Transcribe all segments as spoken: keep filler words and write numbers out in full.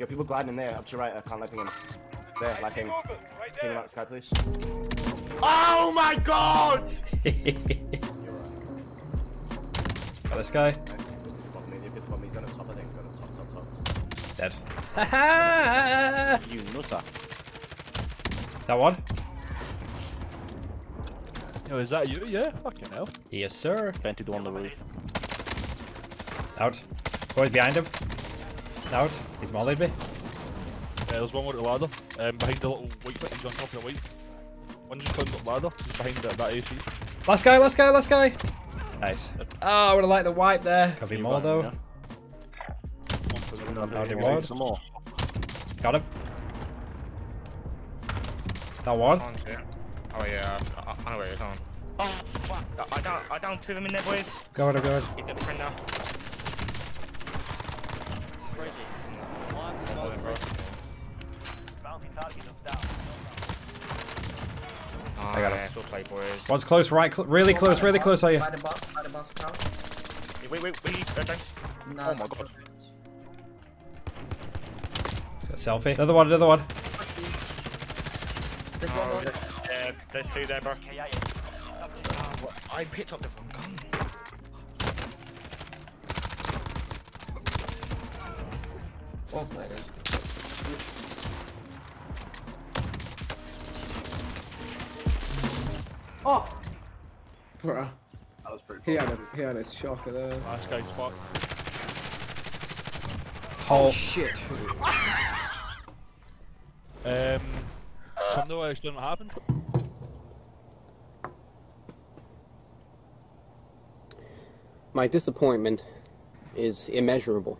Yo, people gliding in there, up to right, I can't let him in. There, like him. Right there. Can you light the sky, please? Oh my god! Got this guy. Dead. You nutter. That one? Oh, is that you? Yeah, fucking hell. Yes, sir. twenty-two on the roof. Out. Boys behind him. Out. He's mollied me. Yeah, there's one more at the ladder. Um, behind the little white bit, he's on top of the white. One just climbed up the ladder. He's behind the, that A C. Last guy, last guy, last guy. Nice. Oh, I would have liked the wipe there. Could be more back, though. Yeah. Some more. Got him. That one. Oh yeah, I, I know where you're going. Oh fuck! I, I down, I down two of them in there, boys. Go on, go on. He's got the friend now. Where is he? One, oh, bro. Bounty target just down. Oh, I got him. Yeah, still play, boys. One's close, right? Cl really oh, close, really boss, close. Are you? By the boss, by the boss now. Hey, wait, wait, wait. Go down. No, oh my god. He's got a selfie. Another one, another one. There's one more. Yeah, there's two there, bro. I picked up the wrong gun. Oh my god. Oh! Bruh. That was pretty cool. He had a, he had a shocker there. Last guy spot. Oh, oh shit. um... Something that actually didn't happen. My disappointment is immeasurable.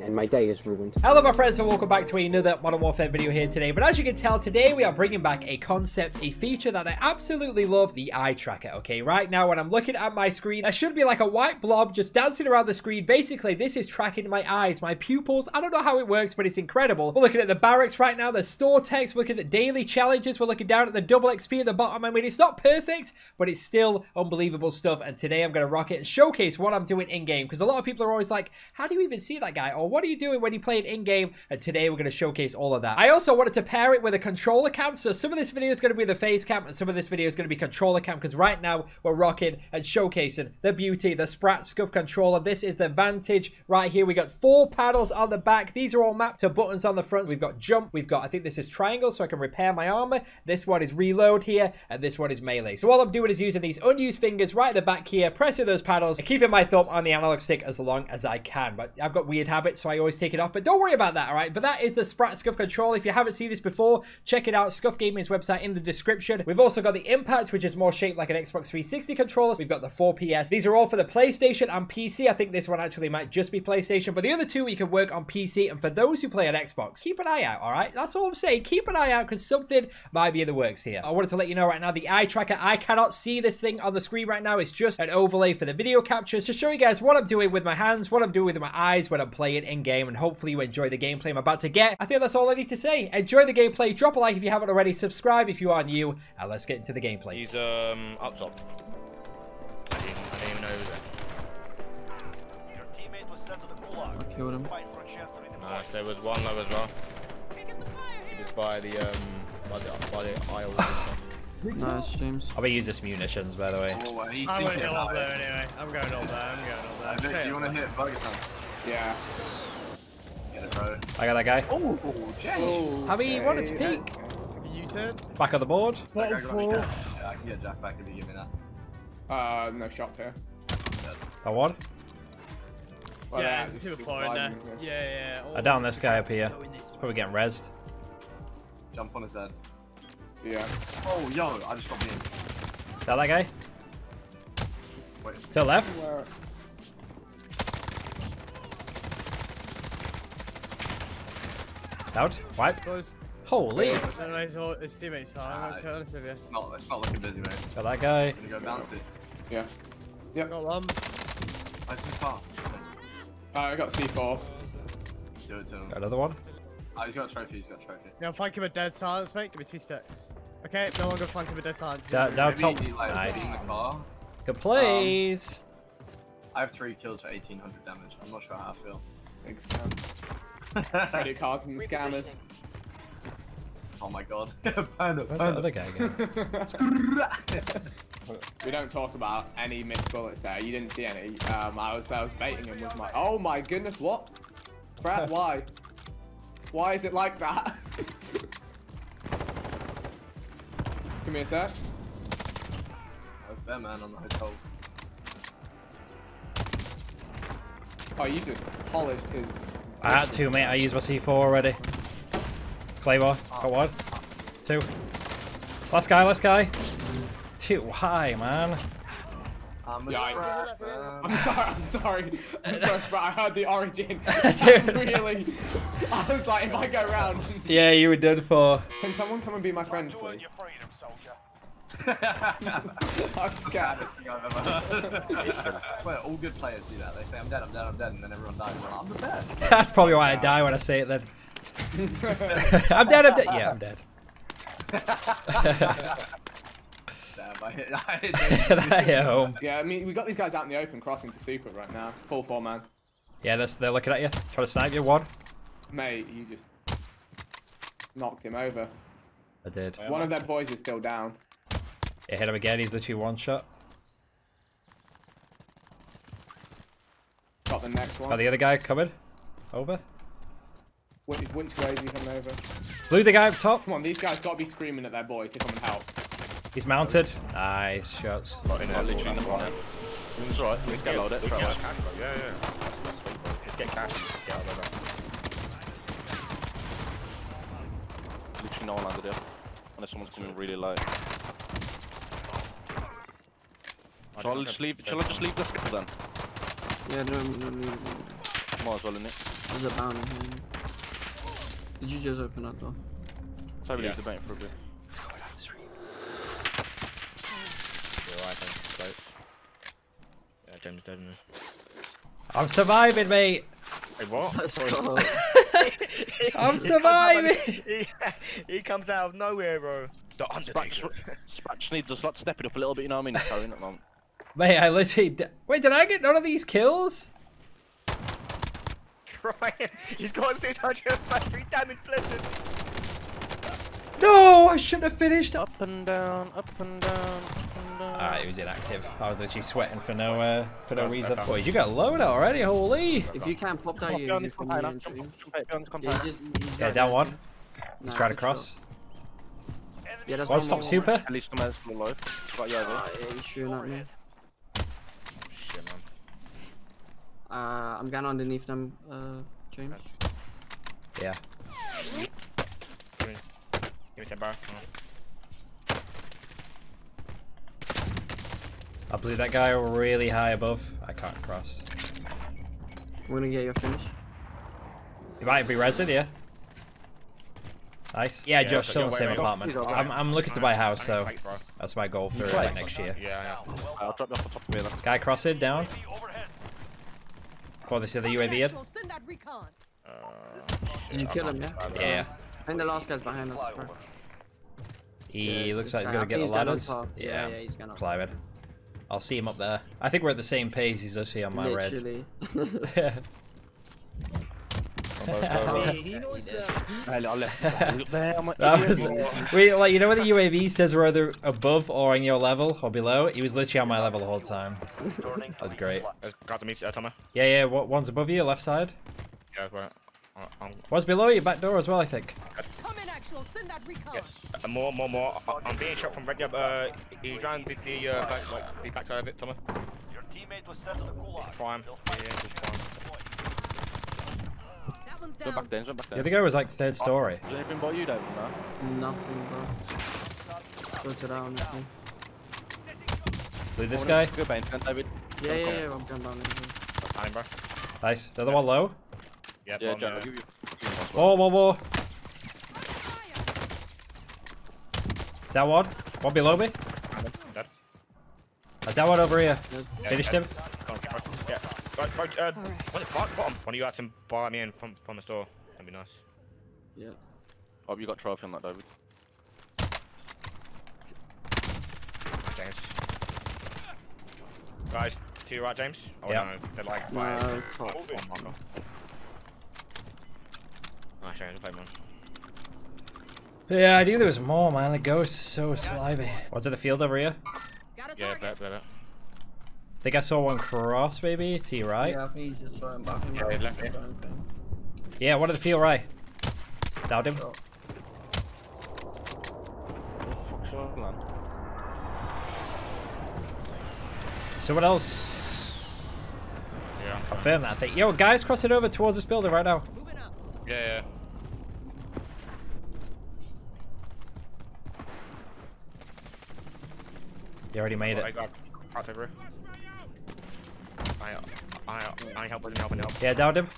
And my day is ruined. Hello my friends and welcome back to another Modern Warfare video here today. But as you can tell, today we are bringing back a concept, a feature that I absolutely love, the eye tracker. Okay, right now when I'm looking at my screen, I should be like a white blob just dancing around the screen. Basically, this is tracking my eyes, my pupils. I don't know how it works, but it's incredible. We're looking at the barracks right now, the store techs, we're looking at daily challenges, we're looking down at the double X P at the bottom. I mean, it's not perfect, but it's still unbelievable stuff. And today I'm going to rock it and showcase what I'm doing in-game. Because a lot of people are always like, how do you even see that guy? Or what are you doing when you play it in-game? And today we're going to showcase all of that. I also wanted to pair it with a controller cam. So some of this video is going to be the face cam and some of this video is going to be controller cam. Because right now we're rocking and showcasing the beauty, the Sprat Scuf controller. This is the Vantage right here. We got four paddles on the back. These are all mapped to buttons on the front. We've got jump. We've got, I think this is triangle so I can repair my armor. This one is reload here. And this one is melee. So all I'm doing is using these unused fingers right at the back here. Pressing those paddles and keeping my thumb on the analog stick as long as I can. But I've got weird hands. Habit, so I always take it off, but don't worry about that, all right? But that is the Sprat Scuf controller. If you haven't seen this before, check it out. Scuf gave me his website in the description. We've also got the Impact, which is more shaped like an Xbox three sixty controller. We've got the four P S. These are all for the PlayStation and P C. I think this one actually might just be PlayStation, but the other two you can work on P C. And for those who play on Xbox, keep an eye out, all right? That's all I'm saying. Keep an eye out because something might be in the works here. I wanted to let you know right now, the eye tracker, I cannot see this thing on the screen right now. It's just an overlay for the video captures to show you guys what I'm doing with my hands, what I'm doing with my eyes, what I'm playing play it in game, and hopefully you enjoy the gameplay I'm about to get. I think that's all I need to say. Enjoy the gameplay, drop a like if you haven't already, subscribe if you are new, and let's get into the gameplay. He's um up top. I didn't, I didn't even know he was there. Your teammate was sent to the gulag. I killed him. Nice, there was one low as well. He was by the um by the by the aisle. Nice, James. I'm gonna use this munitions by the way. Oh, I'm going all there anyway. I'm going all there. I'm going all there. Vic, do you want to hit Bugaton? Yeah. Get it, bro. I got that guy. Oh, James. Have he wanted to peek? Took a U-turn. Back on the board. What a fool. Yeah, I can get Jack back if you give me that. Uh, no shot here. That one? Well, yeah, there's two far in there. Yeah, yeah. I down this guy up here. He's probably getting rezzed. Jump on his head. Yeah. Oh, yo, I just got me in. Is that that guy? Wait. To left? Where? Out. White. Holy. It's not looking busy, mate. Got that guy. He's got down to it. Yeah. Yep. Got one. I took part. I got C four. Do it to him. Got another one. Oh, he's got a trophy. He's got a trophy. Now flank him with dead silence, mate. Give me two sticks. Okay, no longer flank him with dead silence. Down top. Nice. Good plays. Um, I have three kills for eighteen hundred damage. I'm not sure how I feel. Thanks, man. Credit cards and scammers. Oh my god. Panda, where's that other guy again? We don't talk about any missed bullets there. You didn't see any. Um, I was I was baiting him with my. Oh my goodness! What? Brad, why? Why is it like that? Give me a sec. Bear man on the hotel. Oh, you just polished his. I had two, mate. I used my C four already. Claymore. Oh. Got one. Two. Last guy. Last guy. Too high, man. I'm, yeah, sprat, man. I'm sorry, I'm sorry, I'm sorry, but I heard the origin. Really, I was like, if I go round. Yeah, you were done for. Can someone come and be my friend, please? I'm scared. Well, all good players do that. They say, I'm dead, I'm dead, I'm dead, and then everyone dies. Well, I'm the best. That's probably why I die when I say it then. I'm dead, I'm dead. Yeah, I'm dead. I hit, I hit, I hit home. Yeah, I mean, we got these guys out in the open crossing to super right now. Full four man. Yeah, that's, they're looking at you. Trying to snipe you, one. Mate, you just knocked him over. I did. One of their boys is still down. Yeah, hit him again. He's literally one shot. Got the next one. Got the other guy coming over. Which, which way is he coming over? Blew the guy up top. Come on, these guys got to be screaming at their boy to come and help. He's mounted. Nice shots. Not in there. Literally not on it. It's alright. Let's get loaded. Yeah, yeah. Let's get cash. Get out of there. Literally no one landed here. Unless someone's coming really low. Shall I just leave, shall I just leave the skip then? Yeah, no, no, no. Might as well, innit? There's a bounty here. Did you just open that door? So we leave the bank for a bit. James dead in there. I'm surviving, mate. Hey, what? I'm surviving. He comes, he, he comes out of nowhere, bro. Spratch needs us like stepping up a little bit, you know what I mean? Carrying at the moment. Mate, I literally. Wait, did I get none of these kills? Crying. He's got six hundred fifty-three damage blizzards. No, I shouldn't have finished. Up and down, up and down. Alright, he was inactive. I was actually sweating for no uh, for no reason. Boys, you got loaded already, holy! If you can pop down, you can jump down. Yeah, down one. He's trying to cross. Yeah, that's one. One stop super. At least the man's full load. Got you over. He's shooting at me. Shit, man. Uh, I'm going underneath them, uh, James. Yeah. Give me ten bar. I blew that guy really high above. I can't cross. We're gonna get your finish. He might be resin, yeah. Nice. Yeah, yeah, Josh, still in the same apartment. I'm, I'm looking to buy a house, so that's my goal for like next year. Yeah, yeah. I'll drop you off the top of me then. Guy crossing, down. Oh, this is the U A V in. Uh, Did you kill him, yeah? Yeah. I think the last guy's behind us. Bro. He yeah, looks like he's gonna get the ladders. Yeah, yeah, he's gonna climb it. I'll see him up there. I think we're at the same pace. He's actually on my Literally. red. We like you know when the U A V says we're either above or on your level or below. He was literally on my level the whole time. That was great. Got to meet you, Thomas. Yeah, yeah. What one's above you, left side? Yeah, right. One's below you, back door as well, I think. Yes. Uh, more, more, more. I I'm being shot from red. Uh, he ran the, the uh, back, like, the back side of it, Thomas. Your teammate was sent to the gulag. Prime. Yeah, yeah, prime. Go back there, go back there. Yeah, the guy was like third story. Oh, is there anything about you, David, bro? Nothing, bro. Go to down, nothing. Blue this guy. Go back in, David. Yeah, yeah, yeah, I'm going down. Fine, bro. Nice. The other one low. Yep, yeah, John. More, more, more. That one, one below me. Dead. Uh, that one over here. Yeah, Finished yeah. him. Yeah. Right, right, uh, right. Bottom. Why don't you ask him buy me in from, from the store? That'd be nice. Yeah. Oh, you got trophy on that, David. James. Guys, to your right, James. Oh, yeah. No, they're like, no, oh, oh, my God. after I had to play one. Yeah, I knew there was more, man. The ghost is so slimy. Was it the field over here? Yeah, that better. I think I saw one cross, maybe? To your right? Yeah, I think he's just throwing back and right. Left. Yeah, one of the field right. Downed him. Oh. So what else? Yeah, confirm that thing. Yo, guys crossing over towards this building right now. Yeah, yeah. You already made oh, it. I got cross over. I, I, I help with help and help. Yeah, downed him.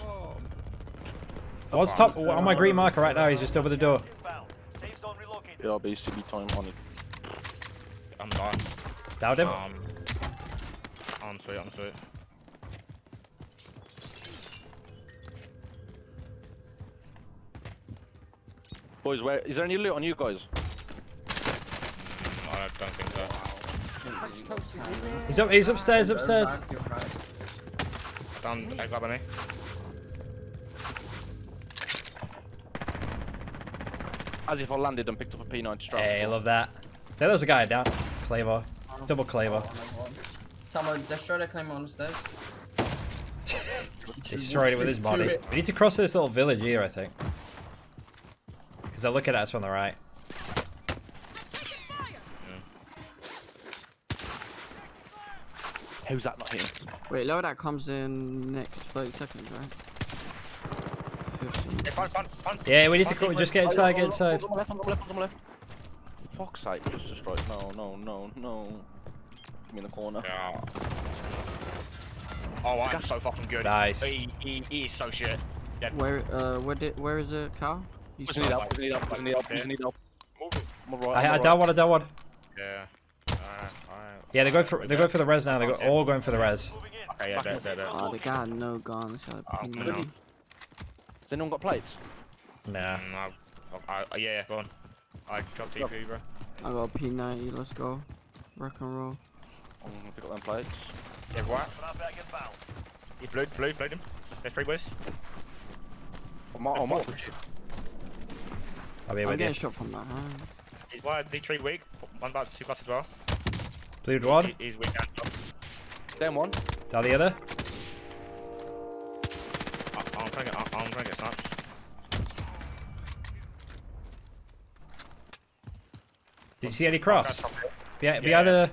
Oh. One's top on my green marker right now. He's just over the door. Yeah, basically time on it. I'm gone. Downed him. Um, on to it, on to it. Boys, where is there any loot on you guys? No, I don't think so. He's up. He's upstairs. Upstairs. Down. I got him. As if I landed and picked up a P nine strike. Hey, love that. There was a guy down. Claymore. Double Claymore. Oh, someone destroyed a Claymore on the stairs. Destroyed it with his body. We need to cross this little village here, I think. Because they're looking at us from the right. Yeah. Who's that not hitting? Wait, load that comes in next thirty seconds, right? Yeah, fun, fun, fun. Yeah, we need fun, to fun, just get inside, get inside. On the left, on the left, on the left. Fuck's sake, just destroyed. No, no, no, no. Give me in the corner. Yeah. Oh, I'm so fucking good. Nice. He, he, he is so shit. Dead. Where, uh, where did, where is it, Carl? You need help, you need help, you need help, you need help. Move it. I down one, I down one. Yeah. Alright, alright. Yeah, they're going for, they're going for the res now. They're all going for the res. Okay, yeah, they're, they're, they're. Oh, they got no guns. Has anyone got plates? Nah. Mm, I, I, yeah, go on. I dropped T P, bro. I got a P ninety, let's go. Rock and roll. I'm gonna pick up them plates. Yeah, what? He blew, blew, blew him. There's three boys. Oh my, oh my. I'm getting shot from that hand. He's wired, the tree weak. One about two glass as well. Blued one. He, he's weak and top. Down one. Down the other. I'm trying to get, I'm trying to get sniped. Did you see any cross? Yeah, yeah. The,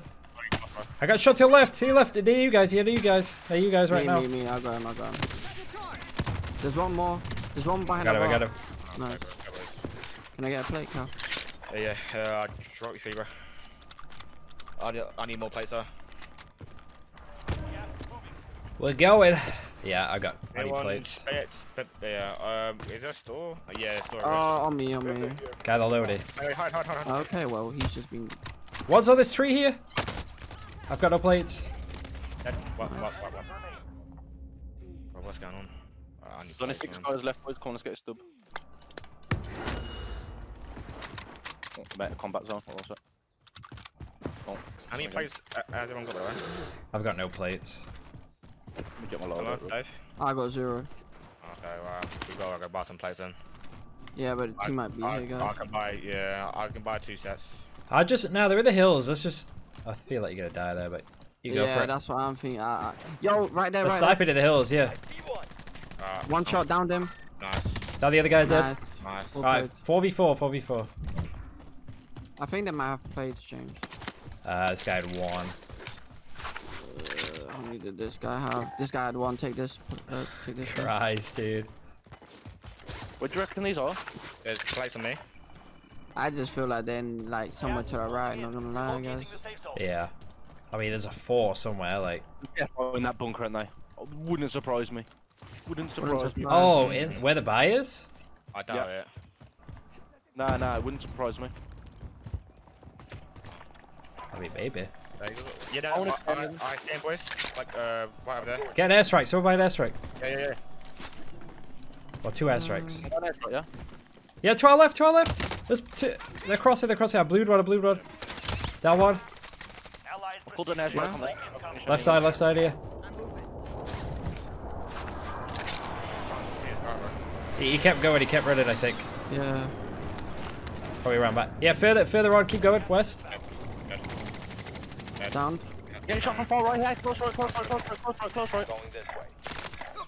I got shot to your left, to your left, near you guys, here near you guys. Are you guys right me, now? Me, me, I got him, I got him. There's one more, there's one behind got him, I got him. Nice. Can I get a plate, Carl? Uh, yeah, uh, I dropped your fever. I, I need more plates, though. We're going. Yeah, I got any plates. Yeah, um, is there a store? Oh, yeah, store. Oh, uh, on me, on me. Got a loaded. Okay, well, he's just been. What's on this tree here? I've got no plates. What, what, what, what, what? Oh, what's going on? Oh, there's only six guys left, boys. Come on, let's get a stub. Oh, better combat zone. What's that? Oh, how many plates has everyone got there, right? I've got no plates. Get my load. Hello, I got zero. Okay, well, we got like a bottom plate then. Yeah, but I, two might be I, here, guys. I can buy, yeah, I can buy two sets. I just, now they're in the hills. Let's just, I feel like you're gonna die there, but you yeah, go for it. Yeah, that's what I'm thinking. I, I, yo, right there, let's right snipe there. It in the hills, yeah. Uh, One oh. shot downed him. Nice. Now the other guy's nice. Dead. Nice. Alright, four v four, four v four. I think they might have plates changed. Uh, this guy had one. How many did this guy have? This guy had one. Take this. Uh, take this. Christ, one. Dude. What do you reckon these are? There's plates on me. I just feel like they're in, like somewhere to the right. Not gonna lie, guys. Yeah. I mean, there's a four somewhere. Like. Yeah, in that bunker, aren't they? Wouldn't surprise me. Wouldn't surprise, wouldn't surprise me. Oh, in where the buy is? I doubt yeah. it. Nah, nah, it wouldn't surprise me. I mean, maybe. Yeah, no, I I, I, I stand, boys. Like, uh, right over there. Get an airstrike. Someone buy an airstrike. Yeah, yeah, yeah. Or two airstrikes. Um, airstrike, yeah. Yeah, to our left, to our left. There's two. They're crossing, they're crossing. I blued one, I blued one. That one. I pulled an airstrike on that. Left side, left side here. He kept going, he kept running, I think. Yeah. Probably around back. Yeah, further further on, keep going, west. Down. Getting shot from far right here, close right, close right, close right, close right, close right. Going this way.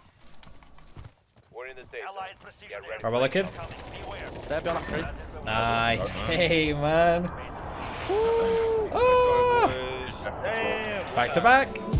We're in the safe zone. Are we looking? Nice game, man. Woo! Oh! Back to back.